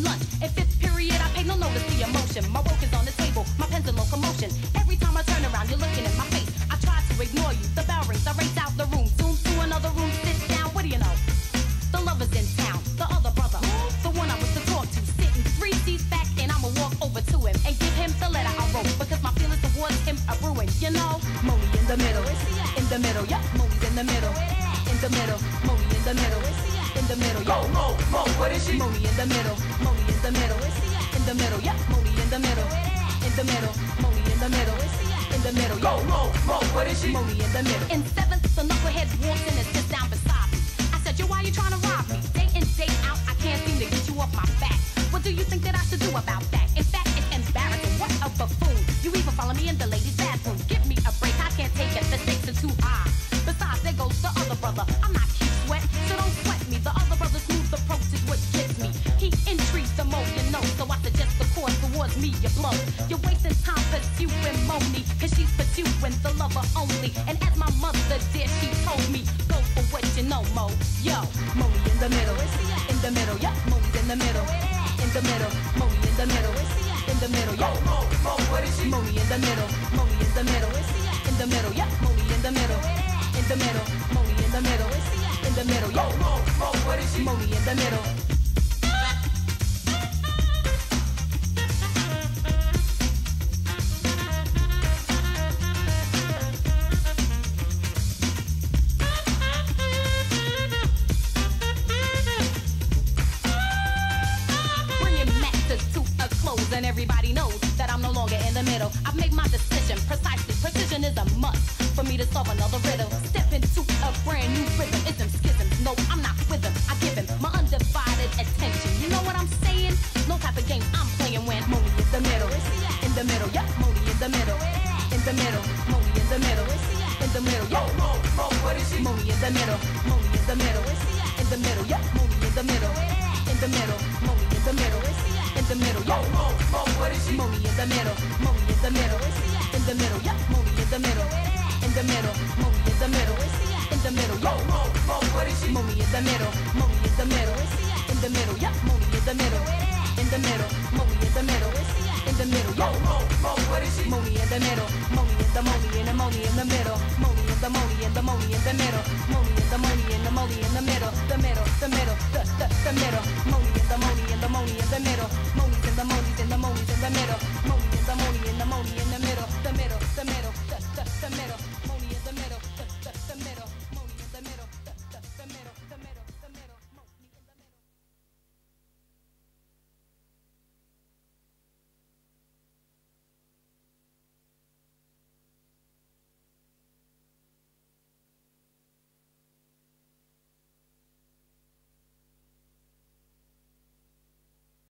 and lunch. In fifth period, I pay no notice to emotion. My work is on the table, my pen's in locomotion. Every time I turn around, you're looking in my face. I try to ignore you, the bell rings, I race out the room. Zoom to another room, sit down, what do you know? The lover's in town, the other brother, the one I was to talk to, sitting 3 seats back, and I'ma walk over to him and give him the letter I wrote, because my feelings towards him are ruined, you know? Monie in the middle, in the middle, yep, Monie's in the middle, in the middle, Monie in the middle. In the middle, yo. Mo, Mo, what is she? Monie in the middle, Monie in the middle, in the middle, yeah. Monie in the middle, in the middle, Monie in the middle, in the middle, yo. Mo, Mo, what is she? Monie in the middle. In 7th, the knucklehead walks in and sits down beside me. I said, yo, why you trying to rob me? Day in, day out, I can't seem to get you off my back. What do you think that I should do about that? In fact, it's embarrassing. What a buffoon! You even follow me in the ladies' bathroom. Give me a break, I can't take it. The stakes are too high. Besides, there goes the other brother. I'm not cute sweat, so don't sweat me. The other brother's smooth approach is what gets me. He intrigues the more you know, so I suggest the course towards me you blow. You're wasting time pursuing Monie, cause she's pursuing the lover only. And as my mother did, she told me, go for what you know, Mo. Yo, Monie in the middle, in the middle, yeah, Monie's in the middle, in the middle, Monie in the middle, in the middle, yo. Mo, Mo, what is she? Monie in the middle, Monie in the middle, in the middle, yeah, Monie in the middle, in the middle, Monie in the middle, in the middle, yo. Mo, Mo, what is she? Monie in the middle. And everybody knows that I'm no longer in the middle. I've made my decision precisely. Precision is a must for me to solve another riddle. Step into a brand new rhythm. It's them schisms. No, I'm not with them. I give him my undivided attention. You know what I'm saying? No type of game I'm playing when Monie is the middle. In the middle, yeah. Monie in the middle. In the middle, Monie in the middle. In the middle, yo. Mo, Mo, what is she? Monie in the middle. Monie in the middle. In the middle, yeah. Monie in the middle. In the middle, Monie in the middle. In the middle, yo. Mo, Mo, what is she? Monie in the middle, Monie in the middle, in the middle, yeah. Monie in the middle, in the middle, Monie in the middle, in the middle, yo. Mo, Mo, what is she? Monie in the middle, Monie in the middle, in the middle, yeah. Monie in the middle, in the middle, Monie in the middle, in the middle, yo. Mo, Mo, what is she? Monie in the middle, Monie in the Monie in the Monie in the middle, Monie in the Monie in the Monie in the middle, Monie in the Monie.